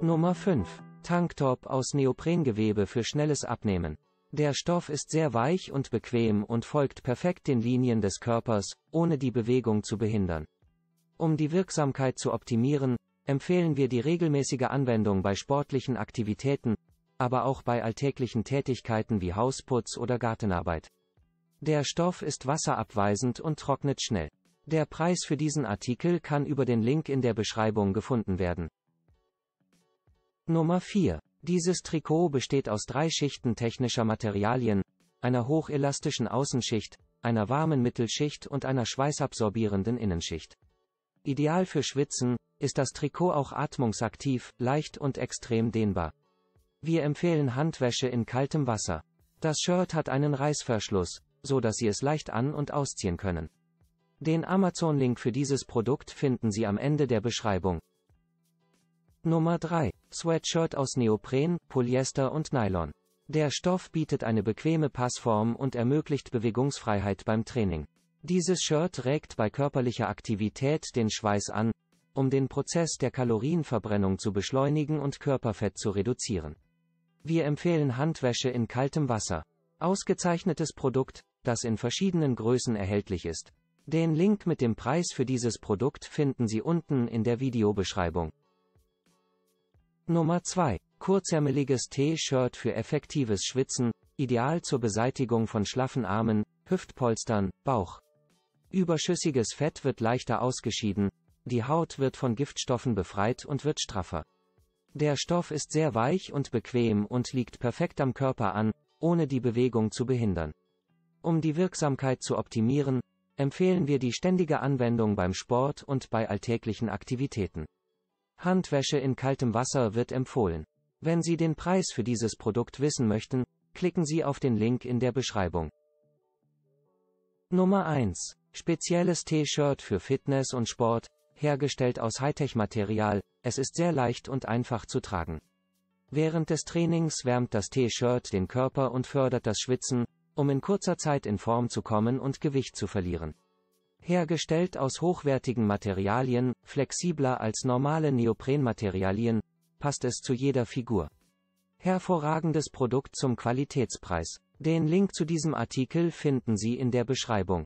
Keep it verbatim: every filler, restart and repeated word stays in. Nummer fünf. Tanktop aus Neoprengewebe für schnelles Abnehmen. Der Stoff ist sehr weich und bequem und folgt perfekt den Linien des Körpers, ohne die Bewegung zu behindern. Um die Wirksamkeit zu optimieren, empfehlen wir die regelmäßige Anwendung bei sportlichen Aktivitäten, aber auch bei alltäglichen Tätigkeiten wie Hausputz oder Gartenarbeit. Der Stoff ist wasserabweisend und trocknet schnell. Der Preis für diesen Artikel kann über den Link in der Beschreibung gefunden werden. Nummer vier. Dieses Trikot besteht aus drei Schichten technischer Materialien, einer hochelastischen Außenschicht, einer warmen Mittelschicht und einer schweißabsorbierenden Innenschicht. Ideal für Schwitzen, ist das Trikot auch atmungsaktiv, leicht und extrem dehnbar. Wir empfehlen Handwäsche in kaltem Wasser. Das Shirt hat einen Reißverschluss, so dass Sie es leicht an- und ausziehen können. Den Amazon-Link für dieses Produkt finden Sie am Ende der Beschreibung. Nummer drei. Sweatshirt aus Neopren, Polyester und Nylon. Der Stoff bietet eine bequeme Passform und ermöglicht Bewegungsfreiheit beim Training. Dieses Shirt regt bei körperlicher Aktivität den Schweiß an, um den Prozess der Kalorienverbrennung zu beschleunigen und Körperfett zu reduzieren. Wir empfehlen Handwäsche in kaltem Wasser. Ausgezeichnetes Produkt, das in verschiedenen Größen erhältlich ist. Den Link mit dem Preis für dieses Produkt finden Sie unten in der Videobeschreibung. Nummer zwei. Kurzärmeliges T-Shirt für effektives Schwitzen, ideal zur Beseitigung von schlaffen Armen, Hüftpolstern, Bauch. Überschüssiges Fett wird leichter ausgeschieden, die Haut wird von Giftstoffen befreit und wird straffer. Der Stoff ist sehr weich und bequem und liegt perfekt am Körper an, ohne die Bewegung zu behindern. Um die Wirksamkeit zu optimieren, empfehlen wir die ständige Anwendung beim Sport und bei alltäglichen Aktivitäten. Handwäsche in kaltem Wasser wird empfohlen. Wenn Sie den Preis für dieses Produkt wissen möchten, klicken Sie auf den Link in der Beschreibung. Nummer eins. Spezielles T-Shirt für Fitness und Sport, hergestellt aus Hightech-Material, es ist sehr leicht und einfach zu tragen. Während des Trainings wärmt das T-Shirt den Körper und fördert das Schwitzen, um in kurzer Zeit in Form zu kommen und Gewicht zu verlieren. Hergestellt aus hochwertigen Materialien, flexibler als normale Neoprenmaterialien, passt es zu jeder Figur. Hervorragendes Produkt zum Qualitätspreis. Den Link zu diesem Artikel finden Sie in der Beschreibung.